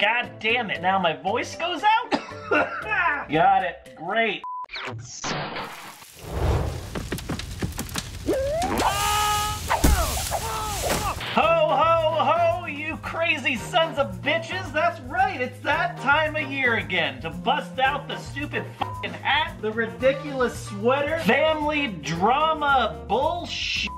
God damn it, now my voice goes out? Got it, great. Ho, ho, ho, you crazy sons of bitches. That's right, it's that time of year again to bust out the stupid fucking hat, the ridiculous sweater, family drama bullshit,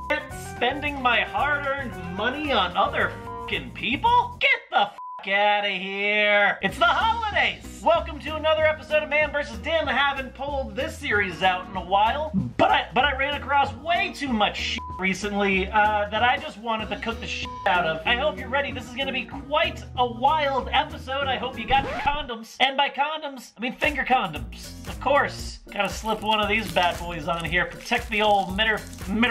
spending my hard-earned money on other fucking people? Get the fuck out of here. It's the holidays. Welcome to another episode of Man vs. Dim. I haven't pulled this series out in a while, but I ran across way too much shit recently that I just wanted to cook the shit out of. I hope you're ready. This is gonna be quite a wild episode. I hope you got your condoms. And by condoms, I mean finger condoms. Of course. Gotta slip one of these bad boys on here. Protect the old middle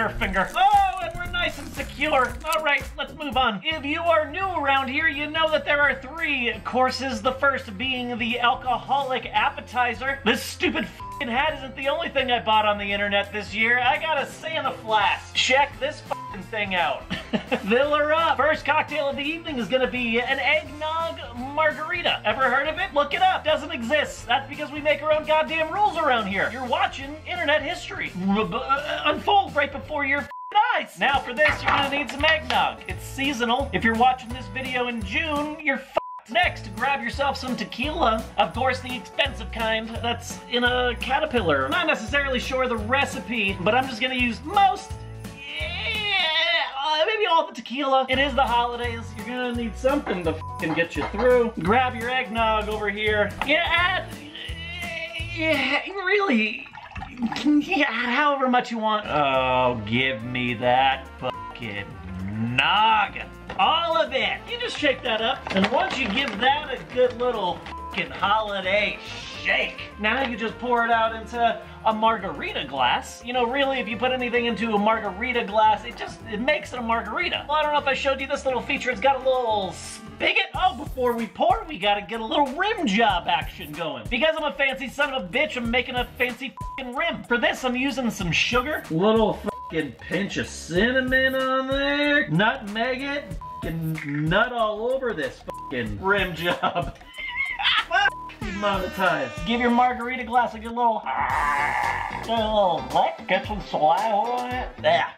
finger. Oh, and we're nice and secure. All right, let's move on. If you are new around here, you know that there are three courses. The first being the alcoholic appetizer. This stupid f***ing hat isn't the only thing I bought on the internet this year. I got a Santa flask. Check this f***ing thing out. Viller up. First cocktail of the evening is gonna be an eggnog margarita. Ever heard of it? Look it up. Doesn't exist. That's because we make our own goddamn rules around here. You're watching internet history unfold right before your eyes. Now for this, you're gonna need some eggnog. It's seasonal. If you're watching this video in June, you're f***ed. Next, grab yourself some tequila. Of course, the expensive kind that's in a caterpillar. I'm not necessarily sure the recipe, but I'm just gonna use most maybe all the tequila. It is the holidays. You're gonna need something to f***ing get you through. Grab your eggnog over here. However much you want. Oh, give me that fucking noggin. All of it. You just shake that up. And once you give that a good little fucking holiday shake, now you just pour it out into a margarita glass. You know, really, if you put anything into a margarita glass, it makes it a margarita. Well, I don't know if I showed you this little feature. It's got a little spigot. Oh, before we pour, we gotta get a little rim job action going. Because I'm a fancy son of a bitch, I'm making a fancy f***ing rim. For this, I'm using some sugar, little f***ing pinch of cinnamon on there, nutmeg it, f***ing nut all over this f***ing rim job. Monetized. Give your margarita glass a good little lick. Get some saliva on it. Yeah.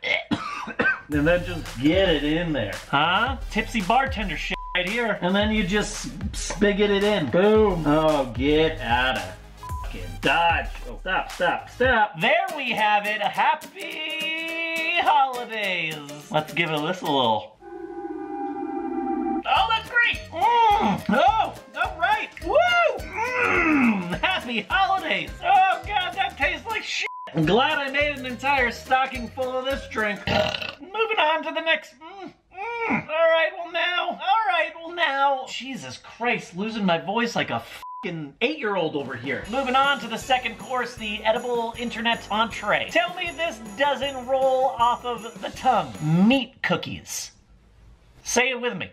And then just get it in there. Huh? Tipsy bartender shit right here. And then you just spigot it in. Boom. Oh, get out of fucking Dodge. Oh, stop, stop, stop. There we have it. Happy holidays. Let's give it this a little. Oh, that's great. Oh, all right. Woo! Happy holidays. Oh, God, that tastes like shit. I'm glad I made an entire stocking full of this drink. Moving on to the next. All right, well, now. All right, well, now. Jesus Christ, losing my voice like a fucking 8-year-old over here. Moving on to the second course, the edible internet entree. Tell me this doesn't roll off of the tongue. Meat cookies. Say it with me.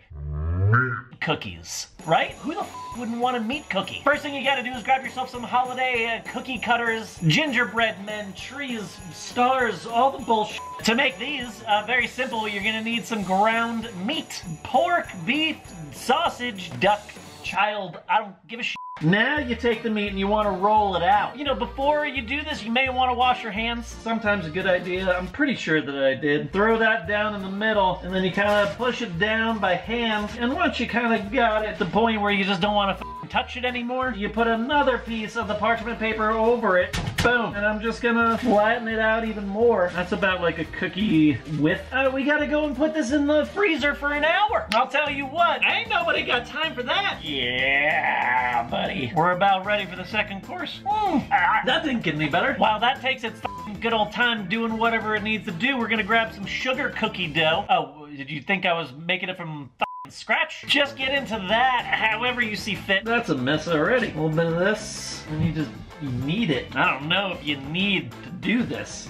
Cookies, right? Who the f wouldn't want a meat cookie? First thing you gotta do is grab yourself some holiday cookie cutters, gingerbread men, trees, stars, all the bullshit. To make these, very simple, you're gonna need some ground meat. Pork, beef, sausage, duck, child, I don't give a shit. Now you take the meat and you want to roll it out. You know, before you do this, you may want to wash your hands. Sometimes a good idea. I'm pretty sure that I did. Throw that down in the middle, and then you kind of push it down by hand. And once you kind of got it at the point where you just don't want to f***ing touch it anymore, you put another piece of the parchment paper over it. Boom. And I'm just going to flatten it out even more. That's about like a cookie width. We got to go and put this in the freezer for an hour. I'll tell you what, ain't nobody got time for that. Yeah, buddy. We're about ready for the second course. That didn't get any better. While that takes its good old time doing whatever it needs to do, we're gonna grab some sugar cookie dough. Oh, did you think I was making it from scratch? Just get into that however you see fit. That's a mess already. A little bit of this, and you just knead it. I don't know if you need to do this.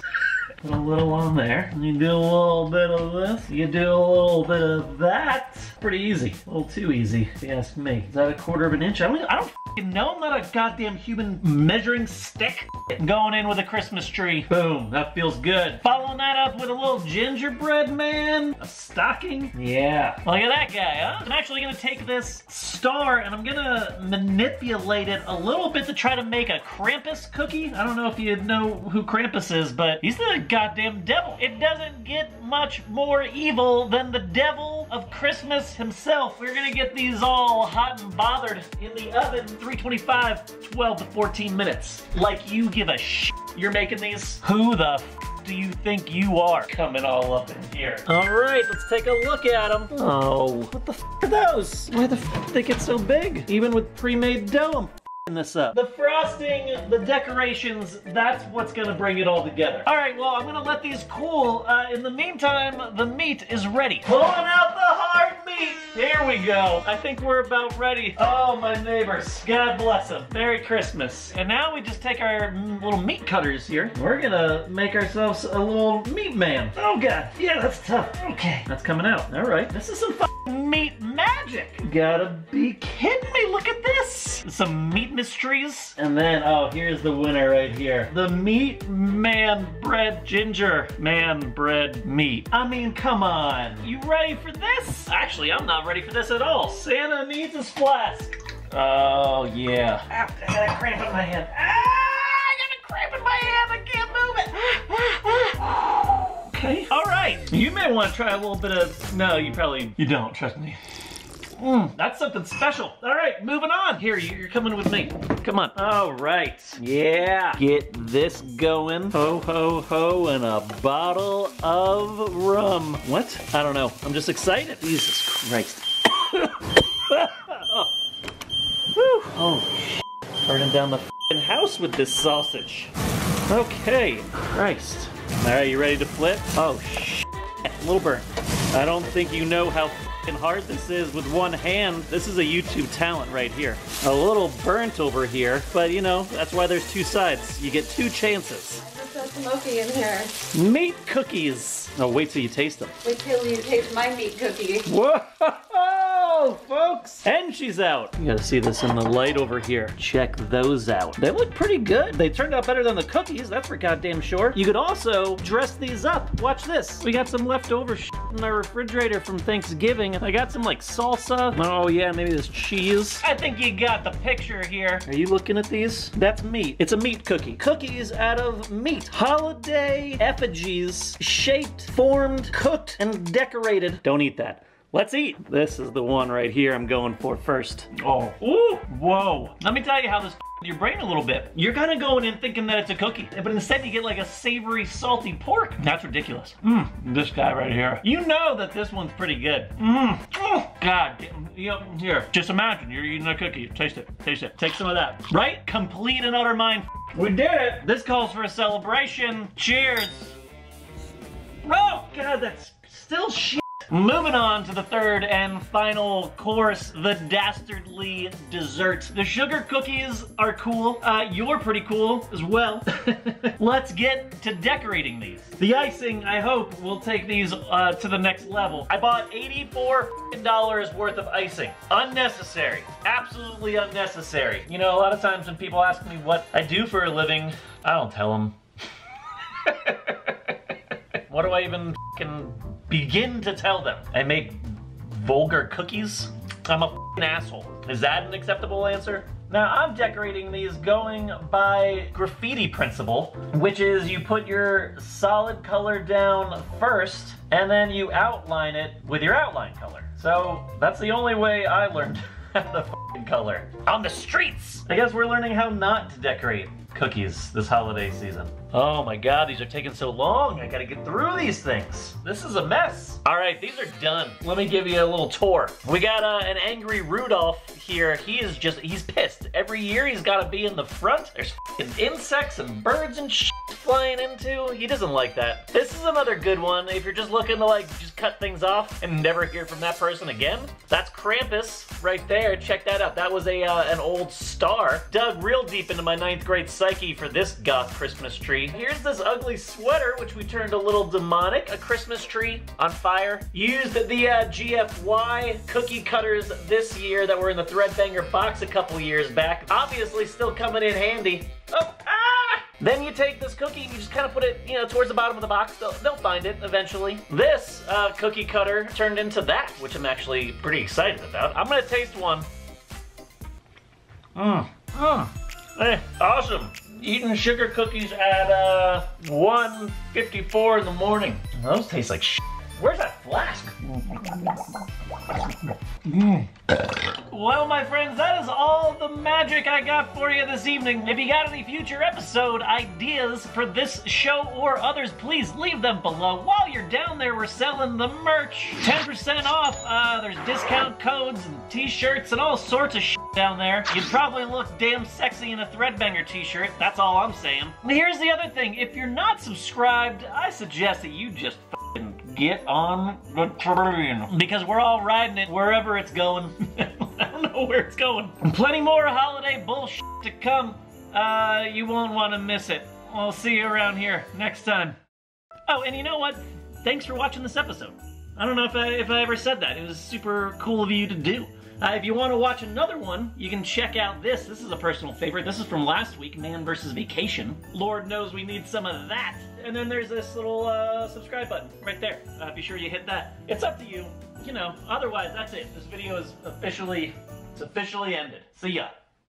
Put a little on there. You do a little bit of this. You do a little bit of that. pretty easy. A little too easy, if you ask me. Is that a quarter of an inch? I don't f***ing know. I'm not a goddamn human measuring stick. Going in with a Christmas tree. Boom, that feels good. Following that up with a little gingerbread man. A stocking. Yeah. Look at that guy, huh? I'm actually gonna take this star and I'm gonna manipulate it a little bit to try to make a Krampus cookie. I don't know if you know who Krampus is, but he's the goddamn devil. It doesn't get much more evil than the devil of Christmas himself. We're gonna get these all hot and bothered in the oven, 325, 12 to 14 minutes. Like you give a shit you're making these. Who the f do you think you are coming all up in here? All right, let's take a look at them. Oh, what the f are those? Why the f they get so big? Even with pre-made dough, I'm f***ing this up. The frosting, the decorations, that's what's gonna bring it all together. All right, well, I'm gonna let these cool. In the meantime, the meat is ready. Pulling out the hard meat. There we go. I think we're about ready. Oh, my neighbors. God bless them. Merry Christmas. And now we just take our little meat cutters here. We're gonna make ourselves a little meat man. Oh, God. Yeah, that's tough. Okay. That's coming out. All right. This is some f***ing meat magic. You gotta be kidding me. Look at this. Some meat mysteries. And then, oh, here's the winner right here. The meat man bread ginger man bread meat. I mean, come on. You ready for this? Actually, I'm not ready for this at all. Santa needs his flask. Oh, yeah. Ow, I got a cramp in my hand. Ah, I got a cramp in my hand. I can't move it. Okay. All right. You may want to try a little bit of... No, you don't. Trust me. That's something special. All right, moving on. Here, you're coming with me. Come on. All right. Yeah. Get this going. Ho, ho, ho, and a bottle of rum. What? I don't know. I'm just excited. Jesus Christ. Oh. Whew. Oh, shit. Burning down the f***ing house with this sausage. Okay. Christ. All right, you ready to flip? Oh, shit. Little burn. I don't think you know how and hard this is with one hand. This is a YouTube talent right here. A little burnt over here, but you know, that's why there's two sides. You get two chances. There's so smoky in here. Meat cookies. Oh, wait till you taste them. Wait till you taste my meat cookie. Whoa, folks. And she's out. You gotta see this in the light over here. Check those out. They look pretty good. They turned out better than the cookies, that's for goddamn sure. You could also dress these up. Watch this. We got some leftover shit in my refrigerator from Thanksgiving. I got some like salsa. Oh yeah, maybe this cheese. I think you got the picture here. Are you looking at these? That's meat. It's a meat cookie. Cookies out of meat. Holiday effigies shaped, formed, cooked, and decorated. Don't eat that. Let's eat. This is the one right here I'm going for first. Oh, ooh, whoa. Let me tell you how this your brain a little bit. You're kind of going in thinking that it's a cookie, but instead you get like a savory, salty pork. That's ridiculous. This guy right here. You know that this one's pretty good. Oh, God. Yep. Here, just imagine you're eating a cookie. Taste it. Taste it. Take some of that. Right? Complete and utter mind. We did it. This calls for a celebration. Cheers. Oh, God, that's still shit. Moving on to the third and final course, the dastardly dessert. The sugar cookies are cool. You're pretty cool as well. Let's get to decorating these. The icing, I hope, will take these to the next level. I bought $84 worth of icing. Unnecessary. Absolutely unnecessary. You know, a lot of times when people ask me what I do for a living, I don't tell them. What do I even f***ing begin to tell them? I make vulgar cookies? I'm a f***ing asshole. Is that an acceptable answer? Now, I'm decorating these going by graffiti principle, which is you put your solid color down first, and then you outline it with your outline color. So that's the only way I learned the f***ing color. On the streets! I guess we're learning how not to decorate cookies this holiday season. Oh my God, these are taking so long. I gotta get through these things. This is a mess. All right, these are done. Let me give you a little tour. We got an angry Rudolph here. He's pissed. Every year he's gotta be in the front. There's f***ing insects and birds and shit. flying into. He doesn't like that. This is another good one if you're just looking to like just cut things off and never hear from that person again. That's Krampus right there. Check that out. That was a an old star. Dug real deep into my 9th grade psyche for this goth Christmas tree. Here's this ugly sweater which we turned a little demonic. A Christmas tree on fire. Used the GFY cookie cutters this year that were in the Threadbanger box a couple years back. Obviously still coming in handy. Oh, ah! Then you take this cookie and you just kind of put it, you know, towards the bottom of the box. They'll find it eventually. This cookie cutter turned into that, which I'm actually pretty excited about. I'm gonna taste one. Hey, awesome. Eating sugar cookies at 1:54 in the morning. Those taste like shit. Where's that flask? Well, my friends, that is all the magic I got for you this evening. If you got any future episode ideas for this show or others, please leave them below. While you're down there, we're selling the merch. 10% off. There's discount codes and t-shirts and all sorts of shit down there. You'd probably look damn sexy in a Threadbanger t-shirt. That's all I'm saying. Here's the other thing. If you're not subscribed, I suggest that you just get on the train, because we're all riding it wherever it's going. I don't know where it's going. And plenty more holiday bullshit to come. You won't want to miss it. I'll see you around here next time. Oh, and you know what? Thanks for watching this episode. I don't know if I ever said that. It was super cool of you to do. If you want to watch another one, you can check out this. This is a personal favorite. This is from last week, Man vs. Vacation. Lord knows we need some of that. And then there's this little subscribe button right there. Be sure you hit that. It's up to you, you know. Otherwise, that's it. This video is officially ended. See ya.